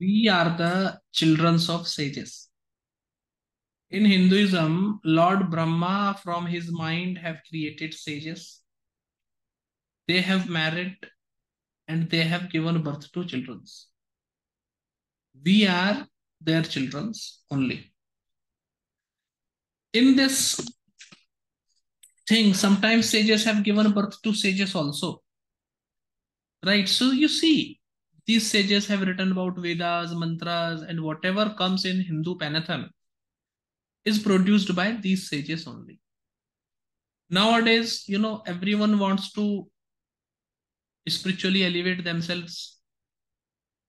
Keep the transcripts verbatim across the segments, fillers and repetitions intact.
We are the children of sages. In Hinduism, Lord Brahma from his mind have created sages. They have married and they have given birth to children. We are their children only. In this thing, sometimes sages have given birth to sages also. Right? So you see, these sages have written about Vedas, mantras, and whatever comes in Hindu pantheon is produced by these sages only. Nowadays, you know, everyone wants to spiritually elevate themselves,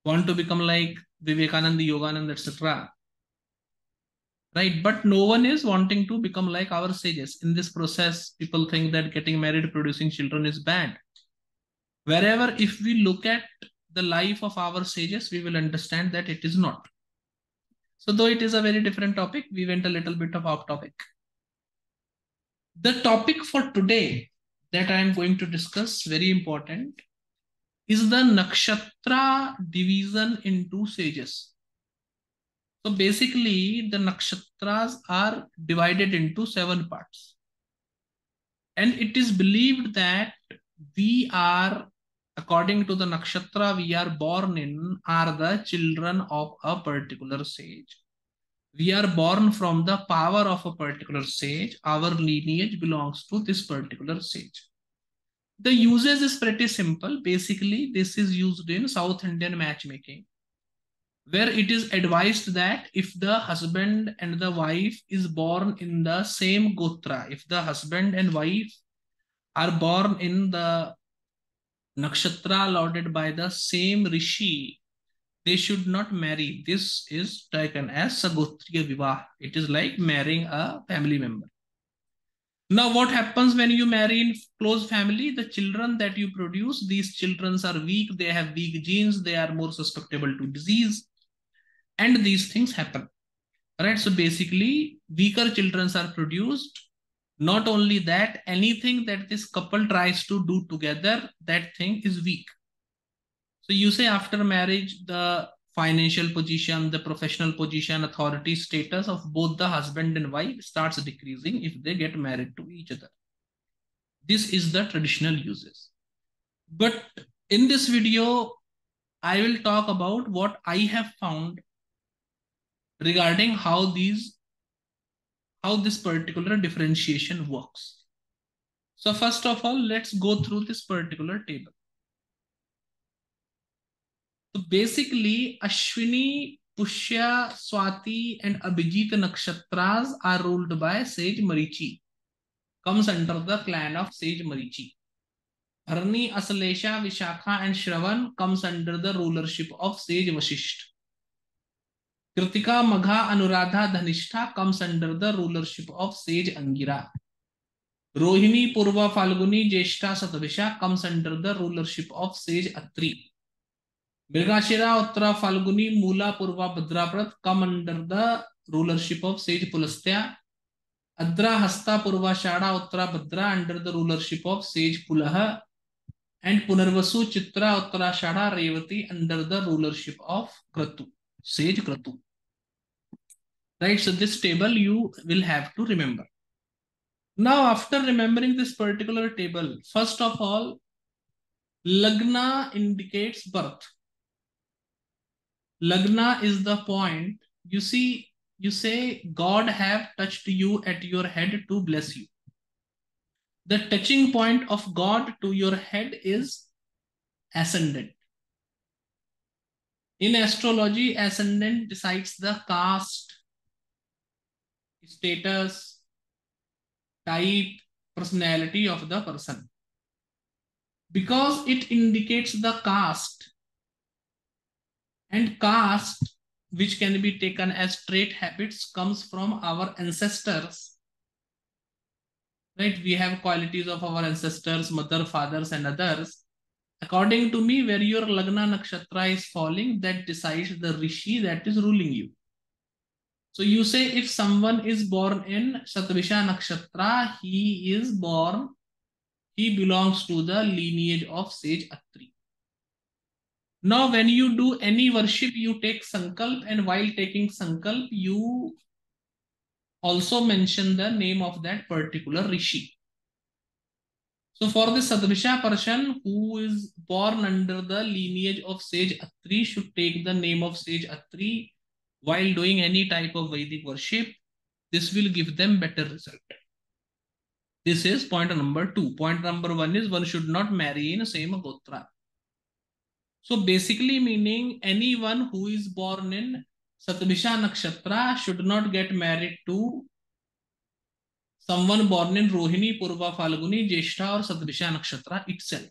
want to become like Vivekananda, Yogananda, et cetera. Right? But no one is wanting to become like our sages. In this process, people think that getting married, producing children is bad. Wherever, if we look at the life of our sages, we will understand that it is not. So though it is a very different topic, we went a little bit of off topic. The topic for today that I am going to discuss, very important, is the nakshatra division into sages. So basically, the nakshatras are divided into seven parts. And it is believed that we are, according to the nakshatra we are born in, are the children of a particular sage. We are born from the power of a particular sage. Our lineage belongs to this particular sage. The usage is pretty simple. Basically, this is used in South Indian matchmaking, where it is advised that if the husband and the wife is born in the same gotra, if the husband and wife are born in the nakshatra lauded by the same rishi, they should not marry. This is taken as sagotriya vivaha. It is like marrying a family member. Now what happens when you marry in close family? The children that you produce, these children are weak, they have weak genes, they are more susceptible to disease, and these things happen. Right? So basically, weaker children are produced. Not only that, anything that this couple tries to do together, that thing is weak. So you say after marriage, the financial position, the professional position, authority status of both the husband and wife starts decreasing if they get married to each other. This is the traditional uses. But in this video, I will talk about what I have found regarding how these how this particular differentiation works. So first of all, let's go through this particular table. So basically, Ashwini, Pushya, Swati and Abhijit nakshatras are ruled by sage Marichi. Comes under the clan of sage Marichi. Bharani, Aslesha, Vishakha and Shravan comes under the rulership of sage Vasishtha. Kritika, Magha, Anuradha, Dhanishtha comes under the rulership of sage Angira. Rohini, Purva, Falguni, Jeshta, Satvisha comes under the rulership of sage Atri. Mirgashira, Uttara, Falguni, Mula, Purva, Bhadrabrat come under the rulership of sage Pulastya. Adra, Hasta, Purva, Shada, Uttara, Bhadra under the rulership of sage Pulaha. And Punarvasu, Chitra, Uttara, Shada, Revati under the rulership of Kratu, sage Kratu. Right, so this table you will have to remember. Now, after remembering this particular table, first of all, Lagna indicates birth. Lagna is the point. You see, you say, God have touched you at your head to bless you. The touching point of God to your head is ascendant. In astrology, ascendant decides the caste, status, type, personality of the person. Because it indicates the caste, and caste, which can be taken as trait habits, comes from our ancestors. Right? We have qualities of our ancestors, mother, fathers, and others. According to me, where your Lagna nakshatra is falling, that decides the rishi that is ruling you. So you say if someone is born in Satvisha nakshatra, he is born, he belongs to the lineage of sage Atri. Now, when you do any worship, you take sankalp, and while taking sankalp, you also mention the name of that particular rishi. So for the Sadrisha, person who is born under the lineage of sage Atri should take the name of sage Atri while doing any type of Vedic worship. This will give them better result. This is point number two. Point number one is one should not marry in the same gotra. So basically meaning anyone who is born in Satbisha Nakshatra should not get married to someone born in Rohini, Purva, Falguni, Jeshta or Satbisha Nakshatra itself.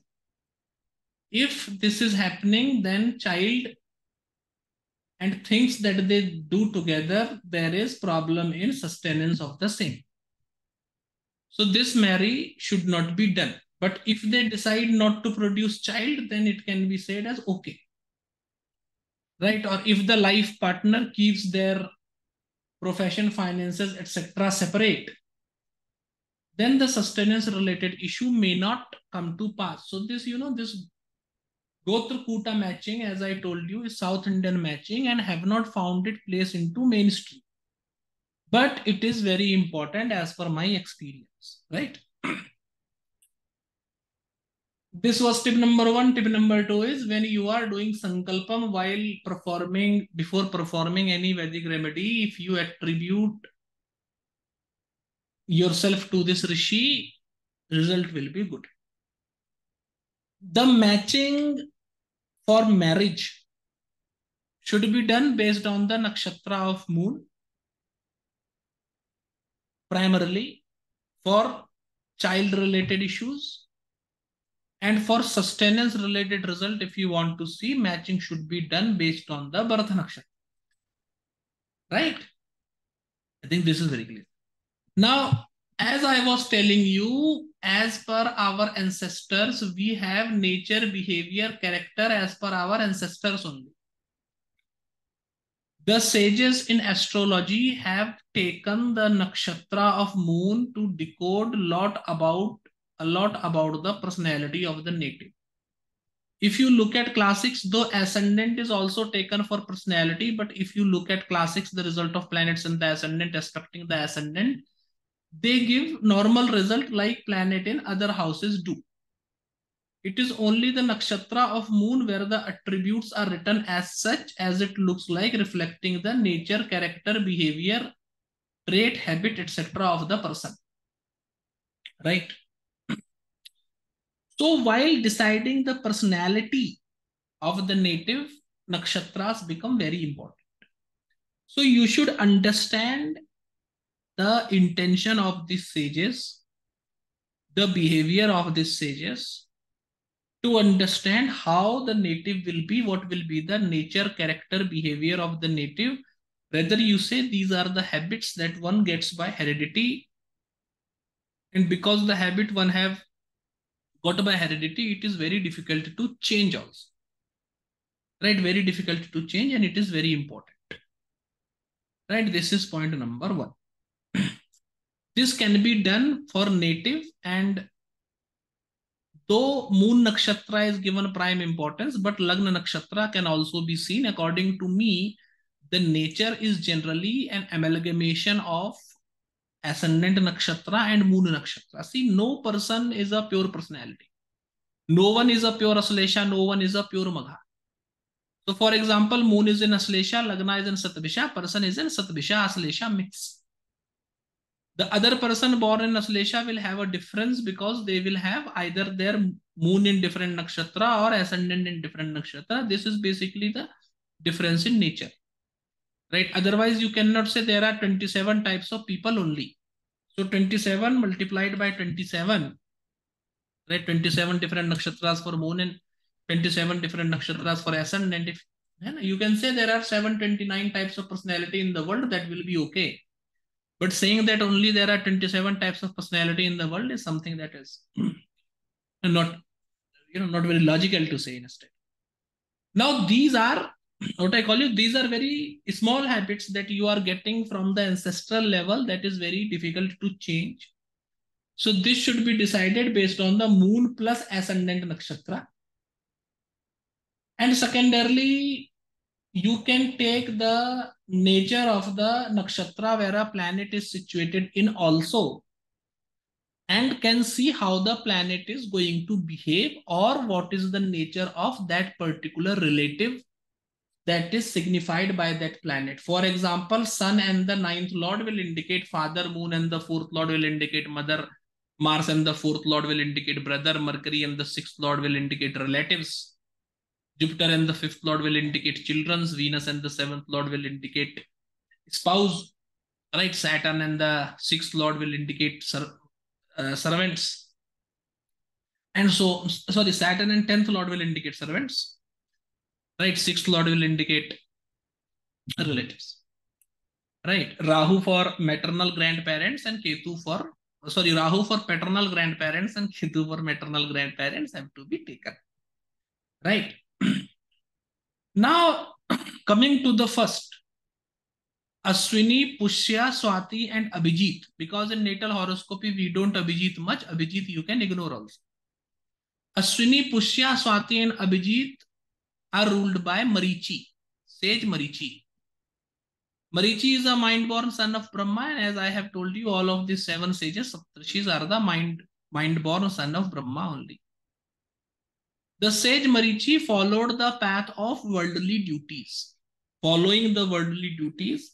If this is happening, then child and things that they do together, there is problem in sustenance of the same. So this marriage should not be done. But if they decide not to produce child, then it can be said as okay. Right? Or if the life partner keeps their profession, finances, et cetera separate, then the sustenance related issue may not come to pass. So this, you know, this Gotra Kuta matching, as I told you, is South Indian matching and have not found it place into mainstream. But it is very important as per my experience, right? This was tip number one. Tip number two is when you are doing sankalpam while performing, before performing any Vedic remedy, if you attribute yourself to this rishi, result will be good. The matching for marriage should be done based on the nakshatra of moon. Primarily for child-related issues. And for sustenance related result, if you want to see, matching should be done based on the Bharata Nakshatra. Right? I think this is very clear. Now, as I was telling you, as per our ancestors, we have nature, behavior, character as per our ancestors only. The sages in astrology have taken the nakshatra of moon to decode lot about a lot about the personality of the native. If you look at classics, though ascendant is also taken for personality, but if you look at classics, the result of planets and the ascendant respecting the ascendant, they give normal result like planet in other houses do. It is only the nakshatra of moon where the attributes are written as such as it looks like, reflecting the nature, character, behavior, trait, habit, et cetera of the person. Right? So while deciding the personality of the native, nakshatras become very important. So you should understand the intention of these sages, the behavior of these sages, to understand how the native will be, what will be the nature, character, behavior of the native. Whether you say these are the habits that one gets by heredity, and because the habit one have got by heredity, it is very difficult to change also, right? Very difficult to change, and it is very important, right? This is point number one. This can be done for native, and though moon nakshatra is given prime importance, but lagna nakshatra can also be seen. According to me, the nature is generally an amalgamation of ascendant nakshatra and moon nakshatra. See, no person is a pure personality. No one is a pure Aslesha, no one is a pure Magha. So for example, moon is in Aslesha, lagna is in Satbisha, person is in Satbisha, Aslesha mix. The other person born in Aslesha will have a difference because they will have either their moon in different nakshatra or ascendant in different nakshatra. This is basically the difference in nature. Right? Otherwise, you cannot say there are twenty-seven types of people only. So twenty-seven multiplied by twenty-seven, right? twenty-seven different nakshatras for moon and twenty-seven different nakshatras for ascendant. If, you can say there are seven hundred twenty-nine types of personality in the world, that will be okay. But saying that only there are twenty-seven types of personality in the world is something that is not, you know, not very logical to say in a state. Now, these are what I call you, these are very small habits that you are getting from the ancestral level that is very difficult to change. So this should be decided based on the moon plus ascendant nakshatra. And secondarily, you can take the nature of the nakshatra where a planet is situated in also, and can see how the planet is going to behave or what is the nature of that particular relative that is signified by that planet. For example, sun and the ninth lord will indicate father, moon and the fourth lord will indicate mother, Mars and the fourth lord will indicate brother, Mercury and the sixth lord will indicate relatives, Jupiter and the fifth lord will indicate children's, Venus and the seventh lord will indicate spouse, right? Saturn and the sixth lord will indicate sir, Uh, servants, and so sorry Saturn and tenth lord will indicate servants, right? sixth lord will indicate relatives, right? Rahu for maternal grandparents and Ketu for sorry Rahu for paternal grandparents and Ketu for maternal grandparents have to be taken, right? Now coming to the first, Ashwini, Pushya, Swati and Abhijit. Because in natal horoscopy, we don't Abhijit much. Abhijit you can ignore also. Ashwini, Pushya, Swati and Abhijit are ruled by Marichi, sage Marichi. Marichi is a mind-born son of Brahma, and as I have told you, all of these seven sages, Saptarishis, are the mind, mind-born son of Brahma only. The sage Marichi followed the path of worldly duties. Following the worldly duties,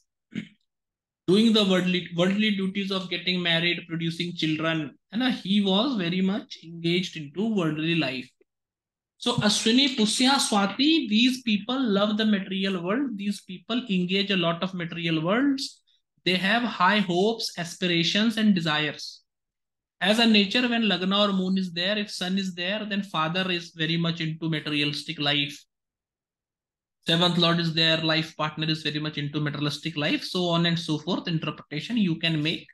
doing the worldly, worldly duties of getting married, producing children. And he was very much engaged into worldly life. So Ashwini, Pushya, Swati, these people love the material world. These people engage a lot of material worlds. They have high hopes, aspirations and desires. As a nature, when Lagna or moon is there, if sun is there, then father is very much into materialistic life. Seventh lord is there, life partner is very much into materialistic life, so on and so forth. Interpretation you can make,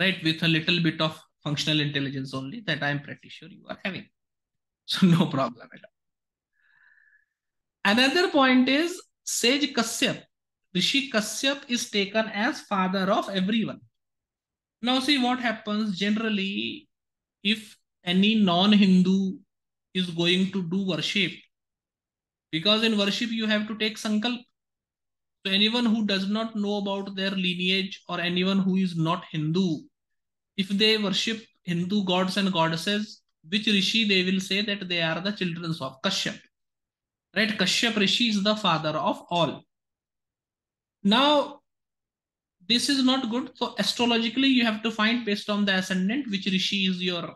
right, with a little bit of functional intelligence only that I am pretty sure you are having. So no problem at all. Another point is sage Kashyap. Rishi Kashyap is taken as father of everyone. Now see what happens generally if any non-Hindu is going to do worship. Because in worship, you have to take sankalp. So anyone who does not know about their lineage or anyone who is not Hindu, if they worship Hindu gods and goddesses, which Rishi they will say that they are the children of Kashyap. Right? Kashyap Rishi is the father of all. Now, this is not good. So astrologically, you have to find based on the ascendant, which Rishi is your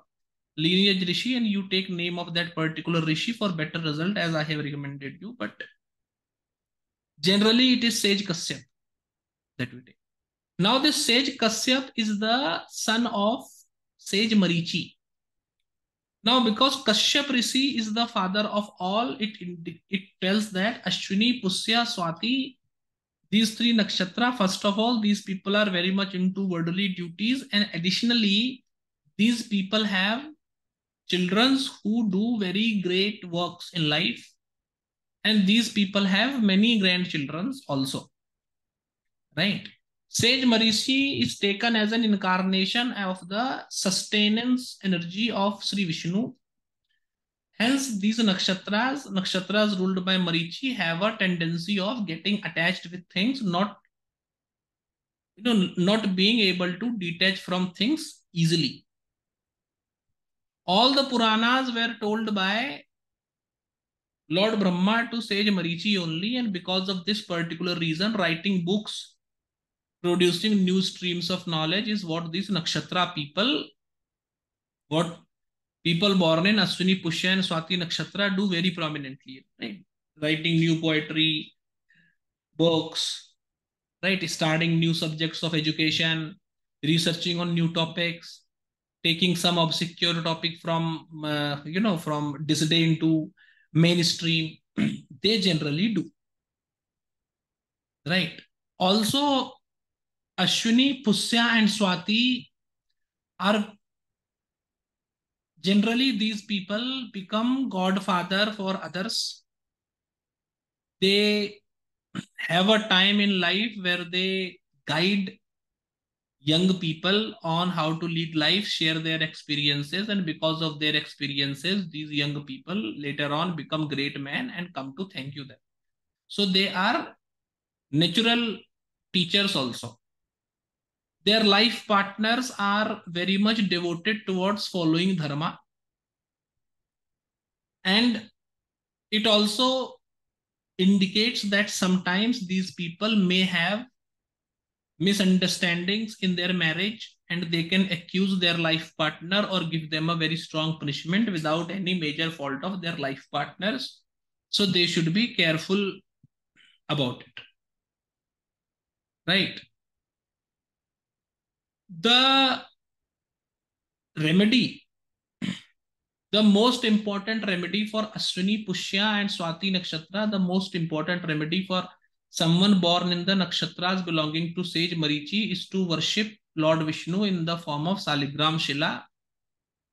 lineage Rishi, and you take name of that particular Rishi for better result, as I have recommended you. But generally it is sage Kashyap that we take. Now this sage Kashyap is the son of sage Marichi. Now because Kashyap Rishi is the father of all, it, it tells that Ashwini, Pushya, Swati, these three nakshatra, first of all, these people are very much into worldly duties, and additionally these people have children who do very great works in life, and these people have many grandchildren also, right? Sage Marichi is taken as an incarnation of the sustenance energy of Sri Vishnu. Hence, these nakshatras, nakshatras ruled by Marichi have a tendency of getting attached with things, not, you know, not being able to detach from things easily. All the Puranas were told by Lord Brahma to sage Marichi only, and because of this particular reason, writing books, producing new streams of knowledge is what these nakshatra people, what people born in Ashwini, Pushya and Swati nakshatra do very prominently, right? Writing new poetry, books, right? Starting new subjects of education, researching on new topics, taking some obscure topic from, uh, you know, from disdain to mainstream, they generally do. Right. Also, Ashwini, Pushya and Swati are generally, these people become godfather for others. They have a time in life where they guide young people on how to lead life, share their experiences, and because of their experiences, these young people later on become great men and come to thank you them. So they are natural teachers also. Their life partners are very much devoted towards following dharma. And it also indicates that sometimes these people may have misunderstandings in their marriage, and they can accuse their life partner or give them a very strong punishment without any major fault of their life partners. So they should be careful about it. Right? The remedy, the most important remedy for Ashwini, Pushya and Swati Nakshatra, the most important remedy for someone born in the nakshatras belonging to sage Marichi is to worship Lord Vishnu in the form of Saligram Shila.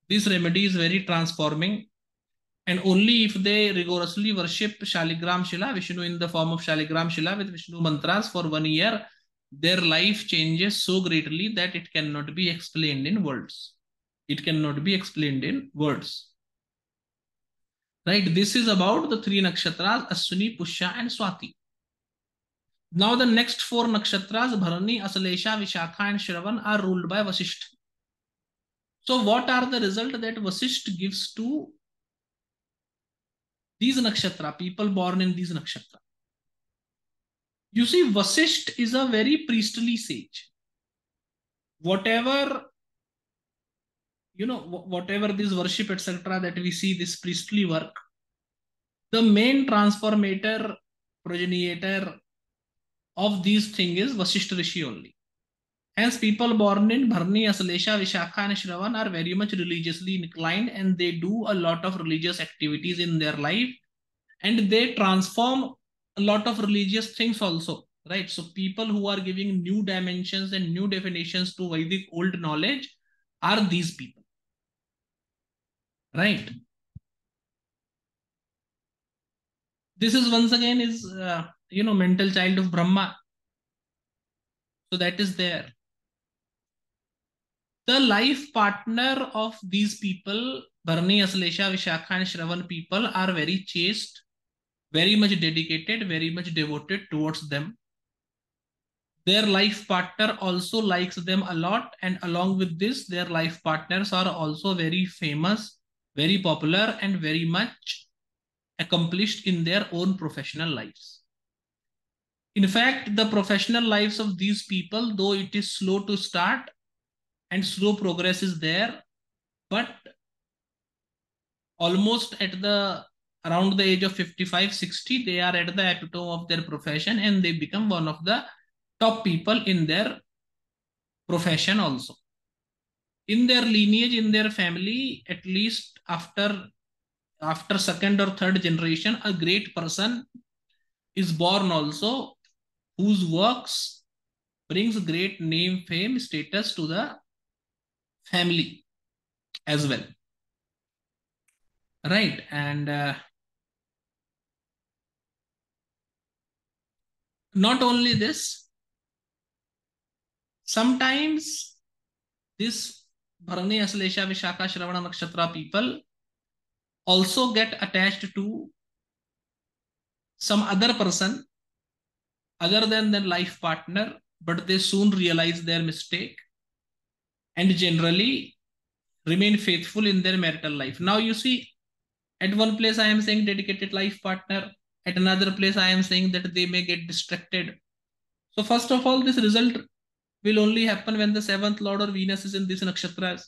This remedy is very transforming, and only if they rigorously worship Saligram Shila, Vishnu in the form of Saligram Shila with Vishnu mantras for one year, their life changes so greatly that it cannot be explained in words. It cannot be explained in words. Right? This is about the three nakshatras, Ashwini, Pushya and Swati. Now the next four nakshatras, Bharani, Aslesha, Vishakha and Shravan, are ruled by Vasishtha. So what are the results that Vasishtha gives to these nakshatra, people born in these nakshatra? You see, Vasishtha is a very priestly sage. Whatever, you know, whatever this worship, et cetera that we see, this priestly work, the main transformator, progenitor of these things is Vasishtha Rishi only. Hence, people born in Bharani, Aslesha, Vishakha and Shravan are very much religiously inclined, and they do a lot of religious activities in their life, and they transform a lot of religious things also, right? So people who are giving new dimensions and new definitions to Vedic old knowledge are these people, right? This is once again is, uh, you know, mental child of Brahma. So that is there. The life partner of these people, Bharani, Aslesha, Vishakha and Shravan people, are very chaste, very much dedicated, very much devoted towards them. Their life partner also likes them a lot, and along with this, their life partners are also very famous, very popular, and very much accomplished in their own professional lives. In fact, the professional lives of these people, though it is slow to start and slow progress is there, but almost at the around the age of fifty-five sixty, they are at the epitome of their profession, and they become one of the top people in their profession also. In their lineage, in their family, at least after, after second or third generation, a great person is born also, whose works brings great name, fame, status to the family as well. Right, and uh, not only this, sometimes this Bharani, Aslesha, Vishakha, Shravana nakshatra people also get attached to some other person other than their life partner, but they soon realize their mistake and generally remain faithful in their marital life. Now you see, at one place I am saying dedicated life partner, at another place I am saying that they may get distracted. So first of all, this result will only happen when the seventh Lord or Venus is in these nakshatras.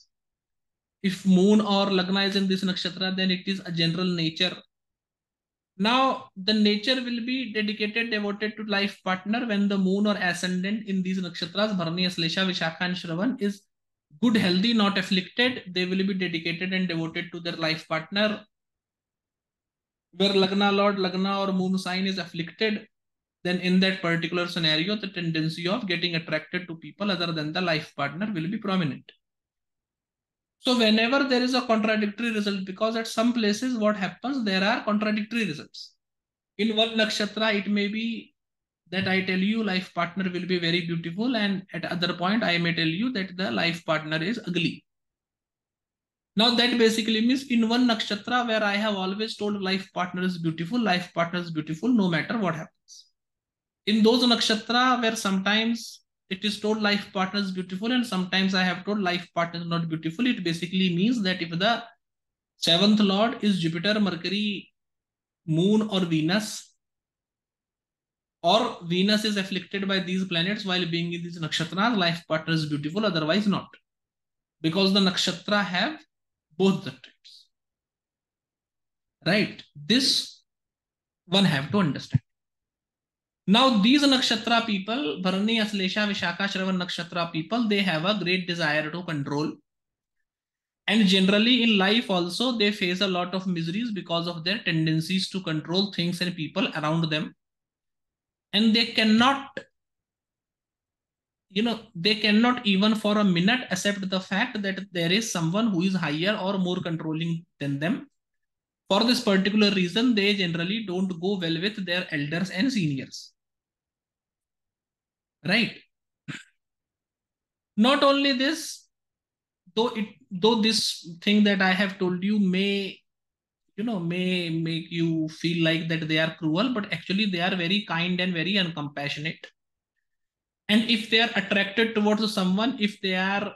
If moon or lagna is in this nakshatra, then it is a general nature. Now the nature will be dedicated, devoted to life partner when the moon or ascendant in these nakshatras, Bharani, Aslesha, Vishakha and Shravan, is good, healthy, not afflicted. They will be dedicated and devoted to their life partner. Where Lagna, Lord Lagna or moon sign is afflicted, then in that particular scenario, the tendency of getting attracted to people other than the life partner will be prominent. So whenever there is a contradictory result, because at some places what happens, there are contradictory results. In one nakshatra, it may be that I tell you life partner will be very beautiful, and at other point I may tell you that the life partner is ugly. Now that basically means in one nakshatra where I have always told life partner is beautiful, life partner is beautiful no matter what happens. In those nakshatra where sometimes it is told life partner is beautiful and sometimes I have told life partner is not beautiful, it basically means that if the seventh lord is Jupiter, Mercury, Moon or Venus, or Venus is afflicted by these planets while being in these nakshatras, life partner is beautiful, otherwise not. Because the nakshatra have both the traits. Right? This one have to understand. Now these nakshatra people, Bharani, Aslesha, Vishaka, Shravan nakshatra people, they have a great desire to control. And generally in life also, they face a lot of miseries because of their tendencies to control things and people around them. And they cannot, you know, they cannot even for a minute accept the fact that there is someone who is higher or more controlling than them. For this particular reason, they generally don't go well with their elders and seniors. Right? Not only this, though it, though this thing that I have told you may, you know, may make you feel like that they are cruel, but actually they are very kind and very uncompassionate. And if they are attracted towards someone, if they are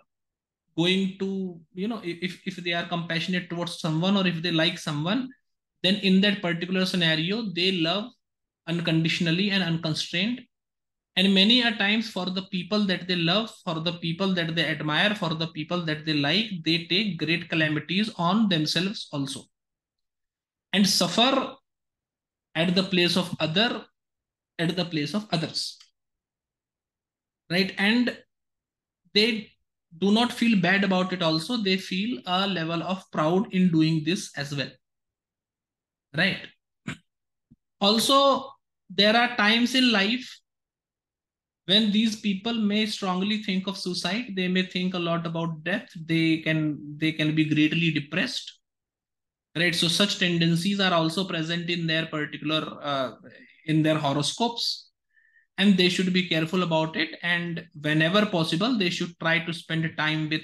going to, you know, if, if they are compassionate towards someone or if they like someone, then in that particular scenario, they love unconditionally and unconstrained. And many a times for the people that they love, for the people that they admire, for the people that they like, they take great calamities on themselves also. And suffer at the place of other, at the place of others. Right? And they do not feel bad about it also. They feel a level of proud in doing this as well. Right? Also, there are times in life when these people may strongly think of suicide. They may think a lot about death. They can, they can be greatly depressed. Right, so such tendencies are also present in their particular, uh, in their horoscopes, and they should be careful about it. And whenever possible, they should try to spend time with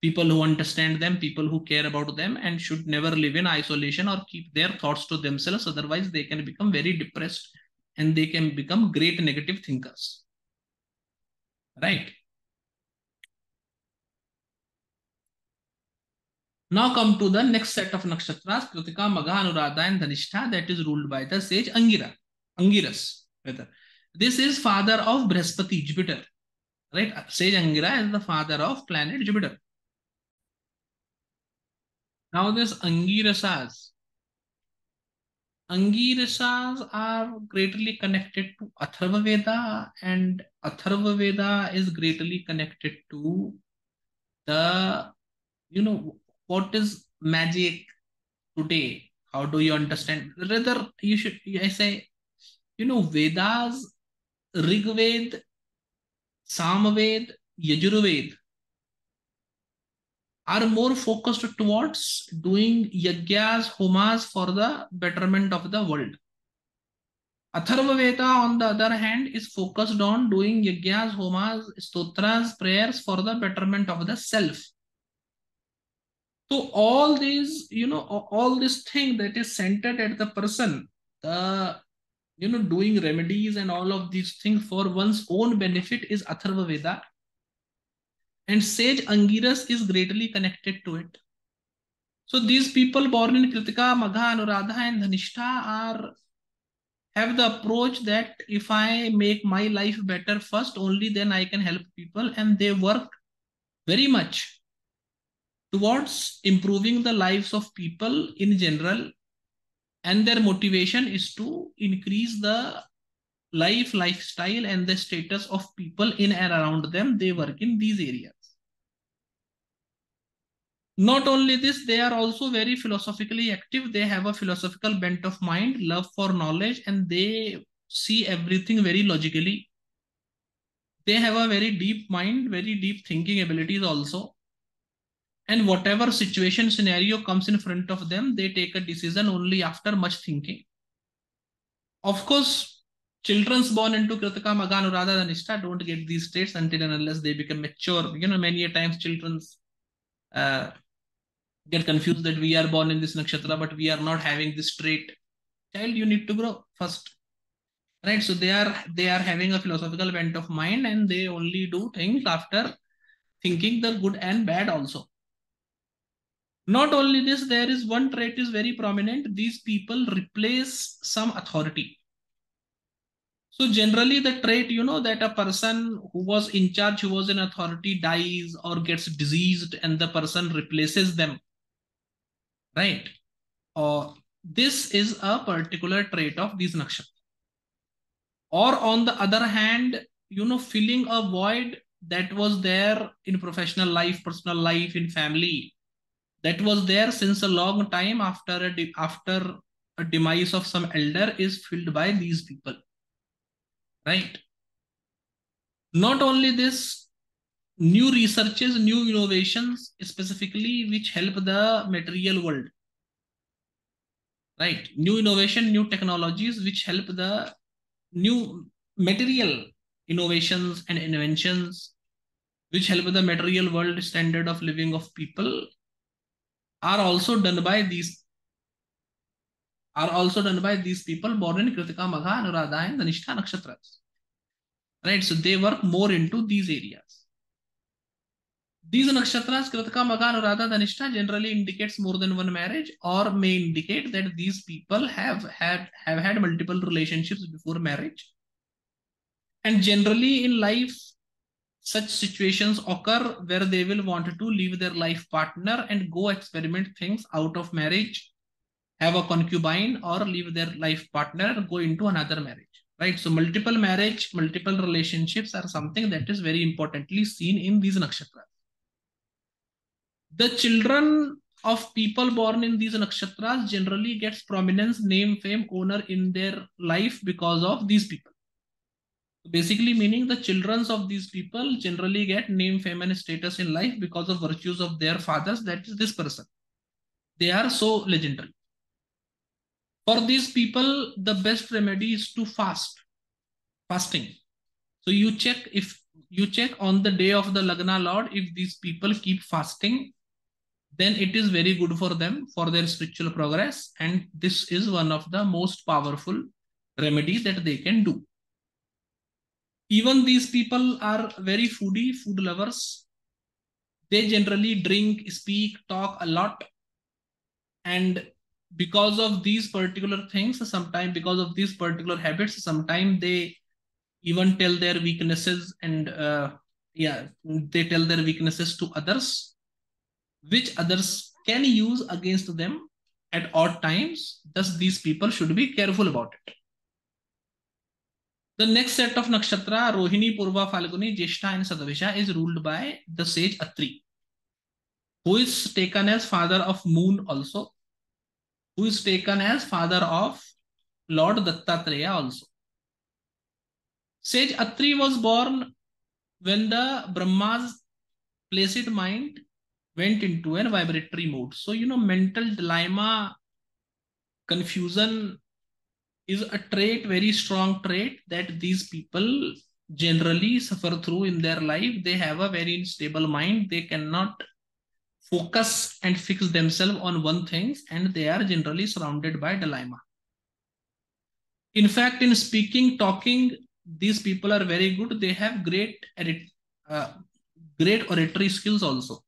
people who understand them, people who care about them, and should never live in isolation or keep their thoughts to themselves. Otherwise, they can become very depressed and they can become great negative thinkers. Right. Now come to the next set of nakshatras, Kritika, Magha, Anuradha and Dhanishtha, that is ruled by the sage Angira, Angiras. Rather. This is father of Brihaspati, Jupiter. Right? Sage Angira is the father of planet Jupiter. Now this Angirasas. Angirasas are greatly connected to Atharva Veda, and Atharva Veda is greatly connected to the, you know, what is magic today? How do you understand? Rather, you should, I say, you know, Vedas, Rig Veda, Samaveda, Yajur Veda are more focused towards doing yajnas, homas for the betterment of the world. Atharva Veda, on the other hand, is focused on doing yajnas, homas, stotras, prayers for the betterment of the self. So all these, you know, all this thing that is centered at the person, the, you know, doing remedies and all of these things for one's own benefit is Atharva Veda. And sage Angiras is greatly connected to it. So these people born in Kritika, Magha, Anuradha and Dhanishtha are, have the approach that if I make my life better first, only then I can help people, and they work very much towards improving the lives of people in general, and their motivation is to increase the life, lifestyle and the status of people in and around them. They work in these areas. Not only this, they are also very philosophically active. They have a philosophical bent of mind, love for knowledge, and they see everything very logically. They have a very deep mind, very deep thinking abilities also. And whatever situation scenario comes in front of them, they take a decision only after much thinking. Of course, children's born into Kritaka, Magha, Anuradha, Dhanishta don't get these states until and unless they become mature. You know, many a times children's uh, get confused that we are born in this nakshatra, but we are not having this trait. Child, you need to grow first. Right? So they are, they are having a philosophical bent of mind, and they only do things after thinking the good and bad also. Not only this, there is one trait is very prominent. These people replace some authority. So generally the trait, you know, that a person who was in charge, who was in authority, dies or gets diseased, and the person replaces them. Right? Or this is a particular trait of these nakshatra. Or on the other hand, you know, filling a void that was there in professional life, personal life, in family, that was there since a long time after a de after a demise of some elder is filled by these people, right? Not only this, new researches, new innovations specifically which help the material world, right? New innovation, new technologies which help the new material innovations and inventions which help the material world standard of living of people are also done by these are also done by these people born in Kritika, Magha, Anuradha and Dhanishta nakshatras. Right? So they work more into these areas. These nakshatras, Kritika, Magha, Anuradha, Dhanishta, generally indicates more than one marriage, or may indicate that these people have had have had multiple relationships before marriage. And generally in life, such situations occur where they will want to leave their life partner and go experiment things out of marriage, have a concubine, or leave their life partner, go into another marriage, right? So multiple marriage, multiple relationships are something that is very importantly seen in these nakshatras. The children of people born in these nakshatras generally gets prominence, name, fame, honor in their life because of these people. Basically meaning the children of these people generally get name, fame and status in life because of virtues of their fathers, that is this person. They are so legendary. For these people, the best remedy is to fast, fasting. So you check if you check on the day of the Lagna Lord, if these people keep fasting, then it is very good for them, for their spiritual progress. And this is one of the most powerful remedies that they can do. Even these people are very foodie, food lovers. They generally drink, speak, talk a lot. And because of these particular things, sometimes because of these particular habits, sometimes they even tell their weaknesses and uh, yeah, they tell their weaknesses to others, which others can use against them at odd times. Thus, these people should be careful about it. The next set of nakshatra, Rohini, Purva, Falguni, Jyeshta and Sadvisha, is ruled by the sage Atri, who is taken as father of moon also, who is taken as father of Lord Dattatreya also. Sage Atri was born when the Brahma's placid mind went into a vibratory mode. So, you know, mental dilemma, confusion is a trait, very strong trait that these people generally suffer through in their life. They have a very unstable mind. They cannot focus and fix themselves on one thing, and they are generally surrounded by dilemma. In fact, in speaking, talking, these people are very good. They have great, uh, great oratory skills also.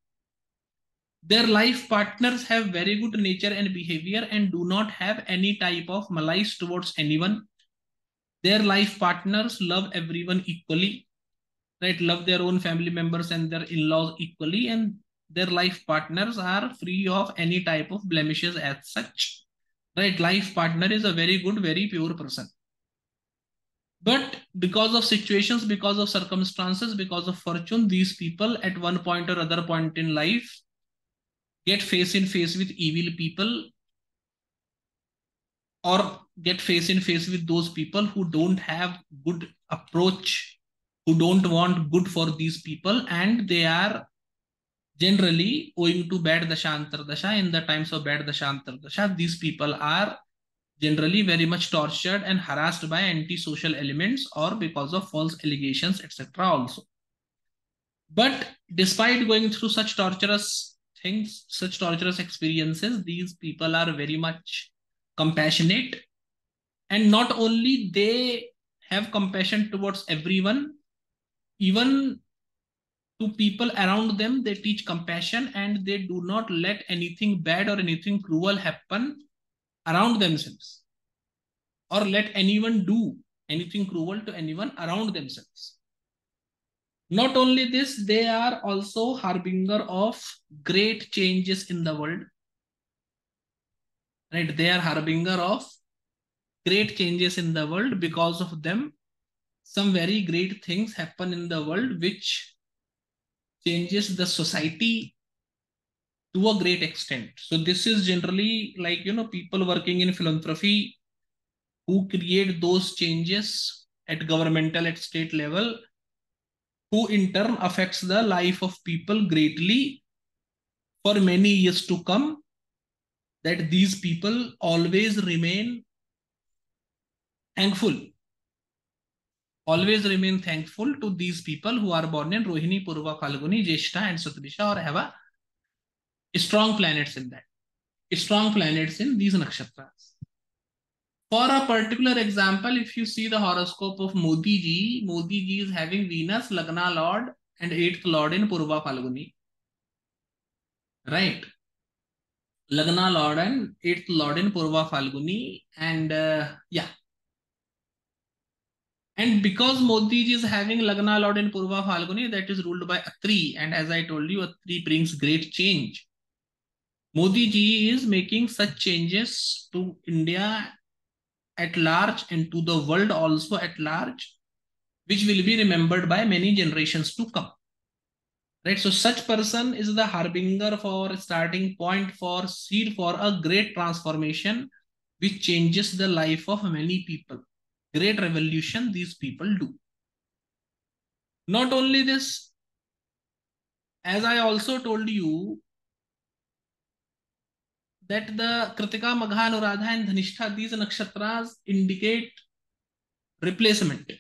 Their life partners have very good nature and behavior and do not have any type of malice towards anyone. Their life partners love everyone equally, right? Love their own family members and their in-laws equally, and their life partners are free of any type of blemishes as such, right? Life partner is a very good, very pure person. But because of situations, because of circumstances, because of fortune, these people at one point or other point in life get face in face with evil people, or get face in face with those people who don't have good approach, who don't want good for these people, and they are generally owing to bad dasha, antardasha. In the times of bad dasha, antardasha, these people are generally very much tortured and harassed by anti-social elements or because of false allegations, et cetera also. But despite going through such torturous things, such torturous experiences, these people are very much compassionate. And not only they have compassion towards everyone, even to people around them, they teach compassion and they do not let anything bad or anything cruel happen around themselves, or let anyone do anything cruel to anyone around themselves. Not only this, they are also harbinger of great changes in the world. Right? They are harbinger of great changes in the world. Because of them, some very great things happen in the world which changes the society to a great extent. So this is generally like, you know, people working in philanthropy who create those changes at governmental, at state level, who in turn affects the life of people greatly for many years to come, that these people always remain thankful. Always remain thankful to these people who are born in Rohini, Purva, Falguni, Jeshta and Satbisha, or have a strong planets in that. Strong planets in these nakshatras. For a particular example, if you see the horoscope of Modi ji, Modi ji is having Venus, Lagna Lord and eighth Lord in Purva Falguni. Right? Lagna Lord and eighth Lord in Purva Falguni. And uh, yeah. And because Modi ji is having Lagna Lord in Purva Falguni, that is ruled by Atri. And as I told you, Atri brings great change. Modi ji is making such changes to India at large and to the world also at large, which will be remembered by many generations to come. Right? So such person is the harbinger for starting point, for seed for a great transformation, which changes the life of many people. Great revolution these people do. Not only this, as I also told you, that the Kritika, Magha, Anuradha and Dhanishtha, these nakshatras indicate replacement.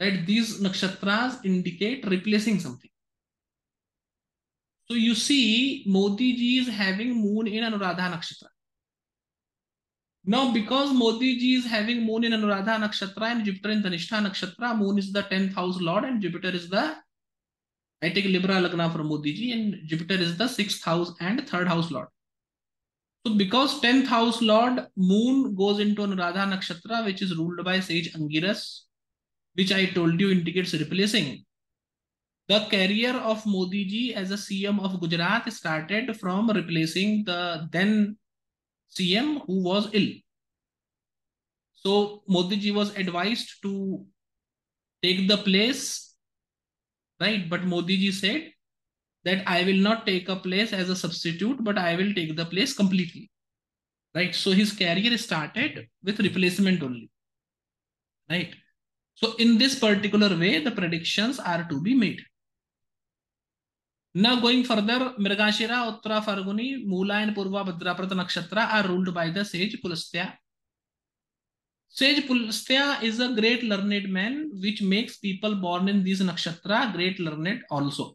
Right? These nakshatras indicate replacing something. So you see, Modi ji is having moon in Anuradha nakshatra. Now, because Modi ji is having moon in Anuradha nakshatra and Jupiter in Dhanishtha nakshatra, moon is the tenth house lord and Jupiter is the, I take Libra Lagna for Modi ji, and Jupiter is the sixth house and third house lord. So because tenth house lord, moon goes into Anuradha nakshatra, which is ruled by sage Angiras, which I told you indicates replacing. The career of Modi ji as a C M of Gujarat started from replacing the then C M who was ill. So Modi ji was advised to take the place, right? But Modi ji said that I will not take a place as a substitute, but I will take the place completely, right? So his career started with replacement only, right? So in this particular way, the predictions are to be made. Now going further, Mirgashira, Uttara Farguni, Mula and Purva Bhadraprata nakshatra are ruled by the sage Pulastya. Sage Pulastya is a great learned man, which makes people born in these nakshatra great learned also.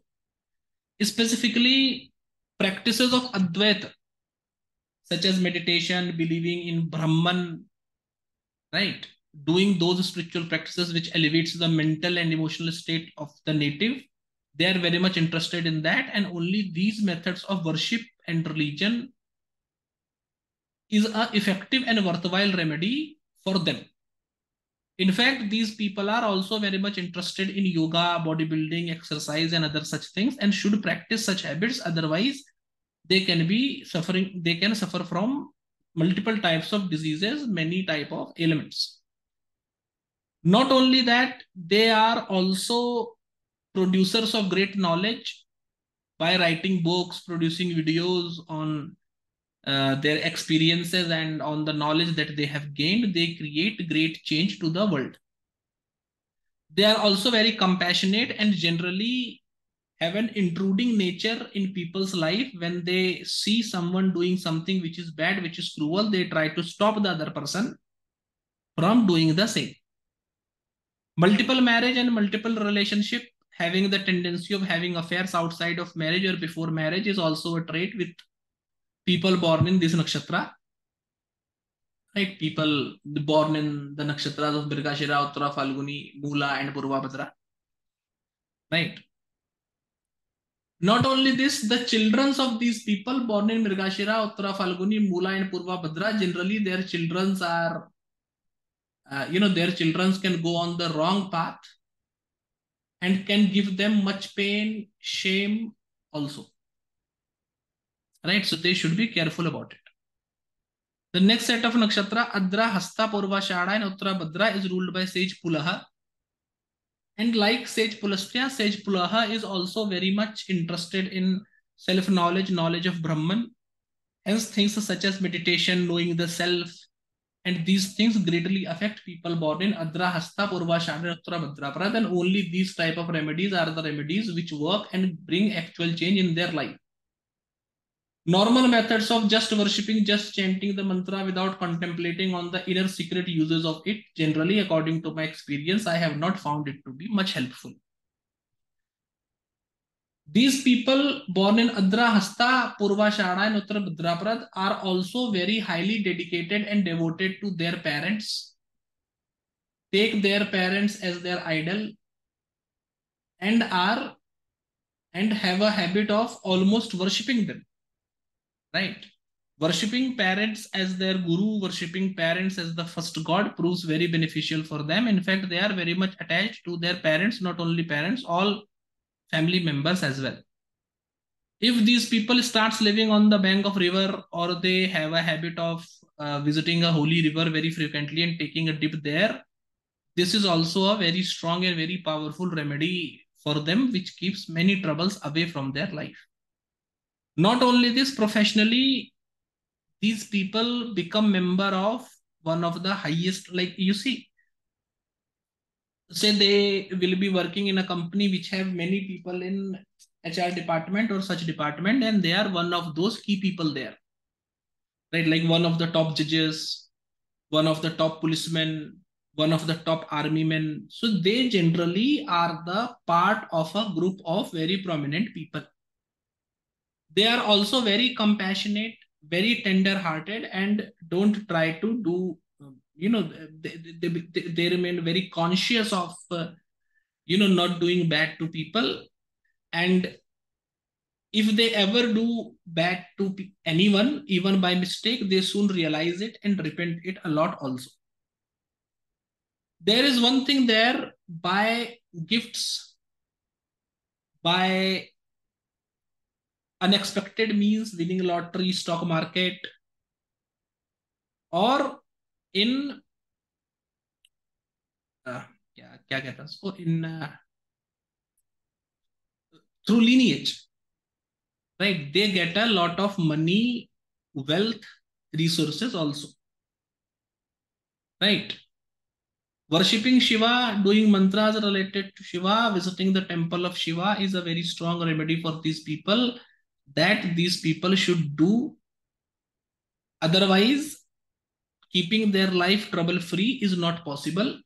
Specifically, practices of Advaita, such as meditation, believing in Brahman, right? Doing those spiritual practices which elevates the mental and emotional state of the native. They are very much interested in that, and only these methods of worship and religion is an effective and worthwhile remedy for them. In fact, these people are also very much interested in yoga, bodybuilding, exercise and other such things, and should practice such habits. Otherwise, they can be suffering, they can suffer from multiple types of diseases, many types of ailments. Not only that, they are also producers of great knowledge by writing books, producing videos on uh, their experiences and on the knowledge that they have gained. They create great change to the world. They are also very compassionate and generally have an intruding nature in people's life. When they see someone doing something which is bad, which is cruel, they try to stop the other person from doing the same. Multiple marriage and multiple relationship, having the tendency of having affairs outside of marriage or before marriage is also a trait with people born in this nakshatra. Right? People born in the nakshatras of Birgashira, Uttara, Falguni, Mula and Purvabhadra. Right? Not only this, the children of these people born in Mrigashira, Uttara, Falguni, Mula and Purvabhadra, generally their children are, uh, you know, their children can go on the wrong path and can give them much pain, shame also. Right, so they should be careful about it. The next set of nakshatra, Adra, Hasta, Purvashada and Uttara Bhadra, is ruled by sage Pulaha. And like sage Pulastya, sage Pulaha is also very much interested in self-knowledge, knowledge of Brahman. Hence things such as meditation, knowing the self, and these things greatly affect people born in Adra, Hasta, Purvashada, Uttara Bhadra. Rather than only these type of remedies are the remedies which work and bring actual change in their life. Normal methods of just worshipping, just chanting the mantra without contemplating on the inner secret uses of it, generally, according to my experience, I have not found it to be much helpful. These people born in Adra, Hasta, Purvashada and Uttara Bhadraprad are also very highly dedicated and devoted to their parents, take their parents as their idol, and are and have a habit of almost worshipping them. Right? Worshipping parents as their guru, worshipping parents as the first god proves very beneficial for them. In fact, they are very much attached to their parents, not only parents, all family members as well. If these people start living on the bank of river, or they have a habit of uh, visiting a holy river very frequently and taking a dip there, this is also a very strong and very powerful remedy for them, which keeps many troubles away from their life. Not only this, professionally, these people become member of one of the highest, like you see, say they will be working in a company which have many people in H R department or such department, and they are one of those key people there, right? Like one of the top judges, one of the top policemen, one of the top army men. So they generally are the part of a group of very prominent people. They are also very compassionate, very tender-hearted, and don't try to do, you know, they, they, they, they remain very conscious of, uh, you know, not doing bad to people. And if they ever do bad to anyone, even by mistake, they soon realize it and repent it a lot also. There is one thing there, by gifts, by unexpected means, winning lottery, stock market, or in uh, yeah, yeah, so in uh, through lineage, right? They get a lot of money, wealth, resources also, right? Worshipping Shiva, doing mantras related to Shiva, visiting the temple of Shiva is a very strong remedy for these people, that these people should do. Otherwise, keeping their life trouble free is not possible.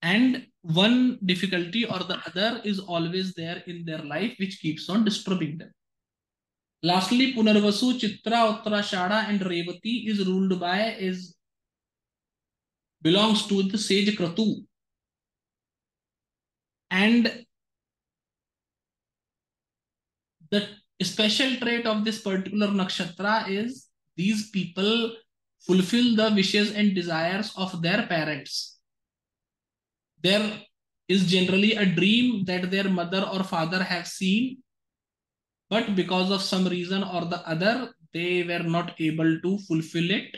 And one difficulty or the other is always there in their life, which keeps on disturbing them. Lastly, Punarvasu, Chitra, Uttarashada and Revati is ruled by, is belongs to the sage Kratu. And the special trait of this particular nakshatra is these people fulfill the wishes and desires of their parents. There is generally a dream that their mother or father have seen, but because of some reason or the other, they were not able to fulfill it,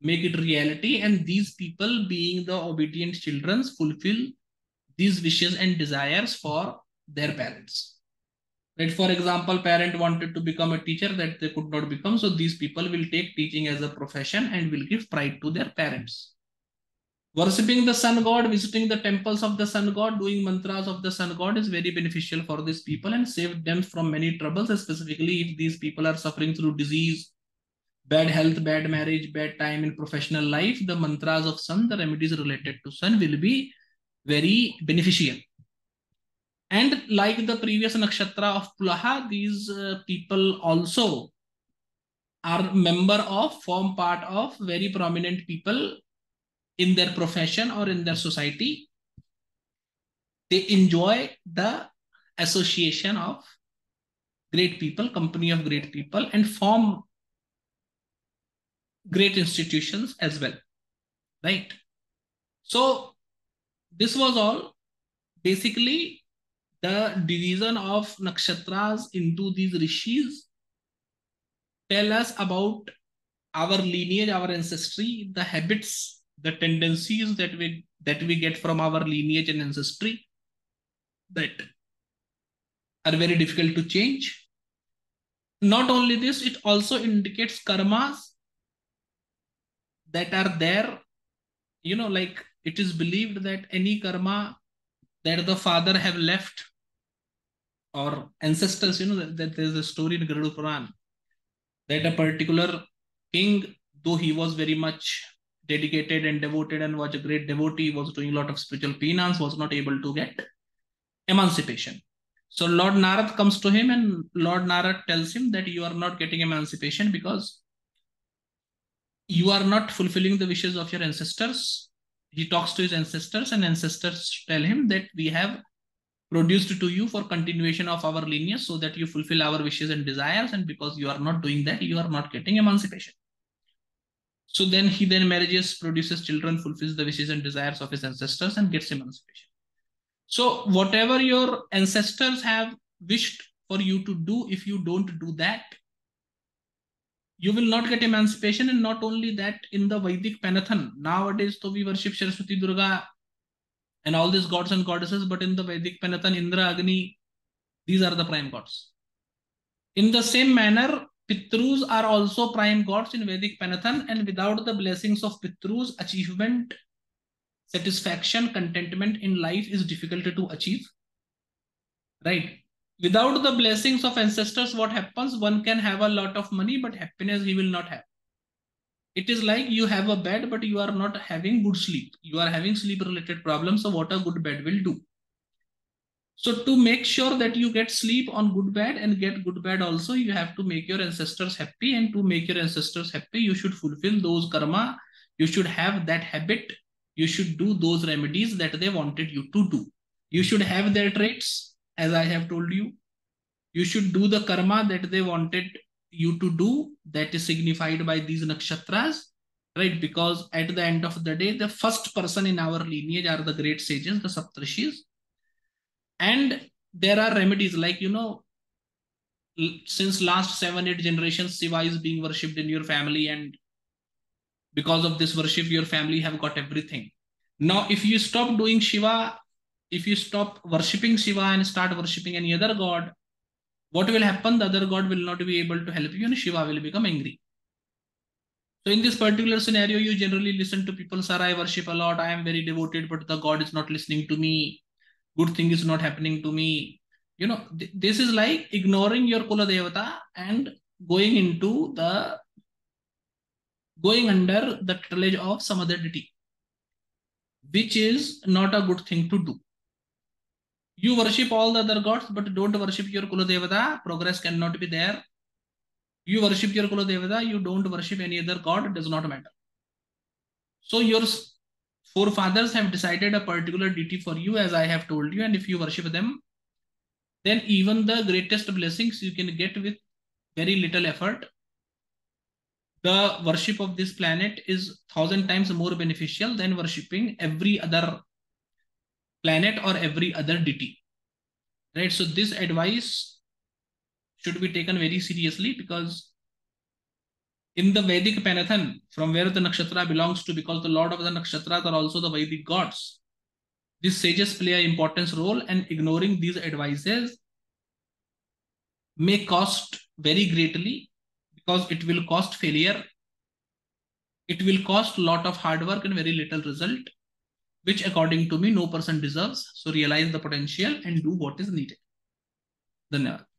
make it reality. And these people, being the obedient children, fulfill these wishes and desires for their parents. Right? For example, parent wanted to become a teacher that they could not become. So these people will take teaching as a profession and will give pride to their parents. Worshipping the sun god, visiting the temples of the sun god, doing mantras of the sun god is very beneficial for these people and saved them from many troubles, specifically if these people are suffering through disease, bad health, bad marriage, bad time in professional life. The mantras of sun, the remedies related to sun will be very beneficial. And like the previous nakshatra of Pulaha, these uh, people also are member of, form part of very prominent people in their profession or in their society. They enjoy the association of great people, company of great people, and form great institutions as well, right? So this was all basically the division of nakshatras into these rishis. Tell us about our lineage, our ancestry, the habits, the tendencies that we that we get from our lineage and ancestry that are very difficult to change. Not only this, it also indicates karmas that are there. You know, like it is believed that any karma that the father have left or ancestors, you know, that, that there's a story in Garuda Puran that a particular king, though he was very much dedicated and devoted and was a great devotee, was doing a lot of spiritual penance, was not able to get emancipation. So Lord Narad comes to him and Lord Narad tells him that you are not getting emancipation because you are not fulfilling the wishes of your ancestors. He talks to his ancestors and ancestors tell him that we have produced to you for continuation of our lineage so that you fulfill our wishes and desires, and because you are not doing that, you are not getting emancipation. So then he then marries, produces children, fulfills the wishes and desires of his ancestors and gets emancipation. So whatever your ancestors have wished for you to do, if you don't do that, you will not get emancipation. And not only that, in the Vedic pantheon, nowadays so we worship Saraswati, Durga and all these gods and goddesses, but in the Vedic pantheon, Indra, Agni, these are the prime gods. In the same manner, Pitrus are also prime gods in Vedic Panathan, and without the blessings of Pitrus, achievement, satisfaction, contentment in life is difficult to achieve, right? Without the blessings of ancestors, what happens? One can have a lot of money, but happiness he will not have. It is like you have a bed, but you are not having good sleep. You are having sleep-related problems, so what a good bed will do. So to make sure that you get sleep on good bed and get good bed also, you have to make your ancestors happy, and to make your ancestors happy, you should fulfill those karma. You should have that habit. You should do those remedies that they wanted you to do. You should have their traits, as I have told you. You should do the karma that they wanted you to do, that is signified by these nakshatras, right? Because at the end of the day, the first person in our lineage are the great sages, the Saptarishis. And there are remedies like, you know, since last seven, eight generations, Shiva is being worshipped in your family. And because of this worship, your family have got everything. Now, if you stop doing Shiva, if you stop worshipping Shiva and start worshipping any other god, what will happen? The other god will not be able to help you and Shiva will become angry. So in this particular scenario, you generally listen to people, sir, I worship a lot. I am very devoted, but the god is not listening to me. Good thing is not happening to me. You know, th this is like ignoring your Kuladevata and going into the, going under the tutelage of some other deity, which is not a good thing to do. You worship all the other gods, but don't worship your Kuladevata. Progress cannot be there. You worship your Kuladevata, you don't worship any other god, it does not matter. So your forefathers have decided a particular deity for you, as I have told you, and if you worship them, then even the greatest blessings you can get with very little effort. The worship of this planet is thousand times more beneficial than worshipping every other planet or every other deity, right? So this advice should be taken very seriously, because in the Vedic Panathan, from where the nakshatra belongs to, because the lord of the nakshatras are also the Vedic gods, these sages play an important role, and ignoring these advices may cost very greatly, because it will cost failure. It will cost a lot of hard work and very little result. which according to me no person deserves. So realize the potential and do what is needed. Dhanyavad.